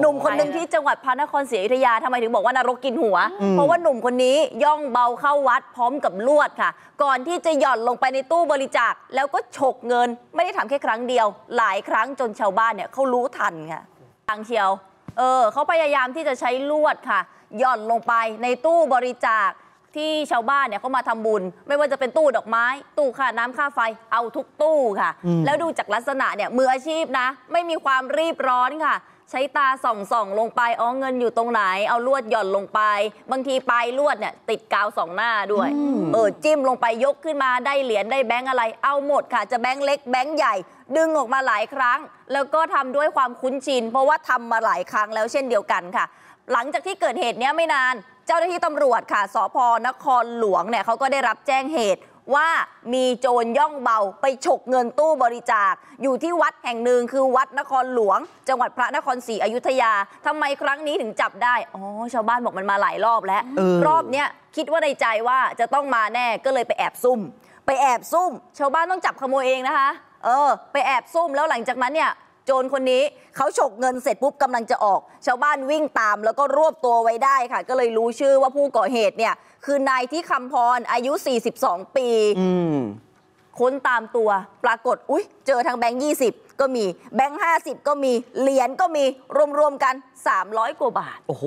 หนุ่มคนหนึ่งที่จังหวัดพระนครศรีอยุธยาทำไมถึงบอกว่านรกกินหัวเพราะว่าหนุ่มคนนี้ย่องเบาเข้าวัดพร้อมกับลวดค่ะก่อนที่จะหย่อนลงไปในตู้บริจาคแล้วก็ฉกเงินไม่ได้ทำแค่ครั้งเดียวหลายครั้งจนชาวบ้านเนี่ยเขารู้ทันค่ะทางเชียวเขาพยายามที่จะใช้ลวดค่ะหย่อนลงไปในตู้บริจาคที่ชาวบ้านเนี่ยเขามาทำบุญไม่ว่าจะเป็นตู้ดอกไม้ตู้ค่าน้ำค่าไฟเอาทุกตู้ค่ะแล้วดูจากลักษณะเนี่ยมืออาชีพนะไม่มีความรีบร้อนค่ะใช้ตาส่องลงไปอ๋อเงินอยู่ตรงไหนเอาลวดหย่อนลงไปบางทีปลายลวดเนี่ยติดกาวสองหน้าด้วยจิ้มลงไปยกขึ้นมาได้เหรียญได้แบงค์อะไรเอาหมดค่ะจะแบงค์เล็กแบงค์ใหญ่ดึงออกมาหลายครั้งแล้วก็ทำด้วยความคุ้นชินเพราะว่าทำมาหลายครั้งแล้วเช่นเดียวกันค่ะหลังจากที่เกิดเหตุเนี้ยไม่นานเจ้าหน้าที่ตำรวจค่ะสพ.นครหลวงเนี่ยเขาก็ได้รับแจ้งเหตุว่ามีโจรย่องเบาไปฉกเงินตู้บริจาคอยู่ที่วัดแห่งหนึ่งคือวัดนครหลวงจังหวัดพระนครศรีอยุธยาทำไมครั้งนี้ถึงจับได้อ๋อชาวบ้านบอกมันมาหลายรอบแล้วรอบเนี้ยคิดว่าในใจว่าจะต้องมาแน่ก็เลยไปแอบซุ่มชาวบ้านต้องจับขโมยเองนะคะไปแอบซุ่มแล้วหลังจากนั้นเนี่ยโจรคนนี้เขาฉกเงินเสร็จปุ๊บกำลังจะออกชาวบ้านวิ่งตามแล้วก็รวบตัวไว้ได้ค่ะก็เลยรู้ชื่อว่าผู้ก่อเหตุเนี่ยคือนายที่คำพรอายุ42ปีค้นตามตัวปรากฏอุ๊ยเจอทั้งแบงค์20ก็มีแบงค์50ก็มีเหรียญก็มีรวมกัน300กว่าบาทโอ้โห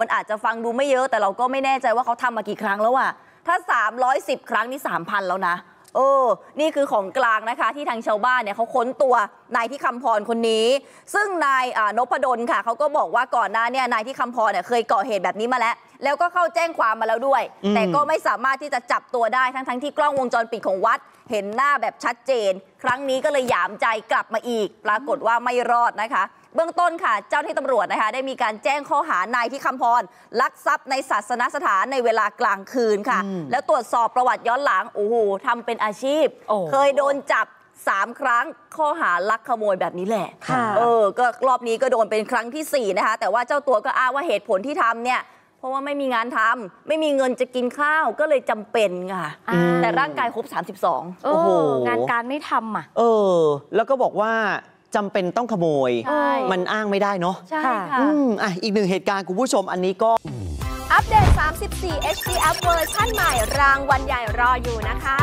มันอาจจะฟังดูไม่เยอะแต่เราก็ไม่แน่ใจว่าเขาทำมากี่ครั้งแล้วอะถ้า310ครั้งนี่3,000แล้วนะนี่คือของกลางนะคะที่ทางชาวบ้านเนี่ยเขาค้นตัวนายที่คำพรคนนี้ซึ่งนายนพดลค่ะเขาก็บอกว่าก่อนหน้าเนี่ยนายที่คำพรเนี่ยเคยก่อเหตุแบบนี้มาแล้วก็เข้าแจ้งความมาแล้วด้วยแต่ก็ไม่สามารถที่จะจับตัวได้ทั้งที่กล้องวงจรปิดของวัดเห็นหน้าแบบชัดเจนครั้งนี้ก็เลยหยามใจกลับมาอีกปรากฏว่าไม่รอดนะคะเบื้องต้นค่ะเจ้าหน้าที่ตำรวจนะคะได้มีการแจ้งข้อหานายที่คำพรลักทรัพย์ในศาสนสถานในเวลากลางคืนค่ะแล้วตรวจสอบประวัติย้อนหลังโอ้โหทำเป็นอาชีพเคยโดนจับ3 ครั้งข้อหาลักขโมยแบบนี้แหละก็รอบนี้ก็โดนเป็นครั้งที่ 4นะคะแต่ว่าเจ้าตัวก็อ้างว่าเหตุผลที่ทำเนี่ยเพราะว่าไม่มีงานทำไม่มีเงินจะกินข้าวก็เลยจำเป็นค่ะแต่ร่างกายครบ32โอ้โหงานการไม่ทำอ่ะแล้วก็บอกว่าจำเป็นต้องขโมยมันอ้างไม่ได้เนาะใช่ค่ะอีกหนึ่งเหตุการณ์คุณผู้ชมอันนี้ก็อัปเดต34 HD Up เวอร์ชั่นใหม่รางวัลใหญ่รออยู่นะคะ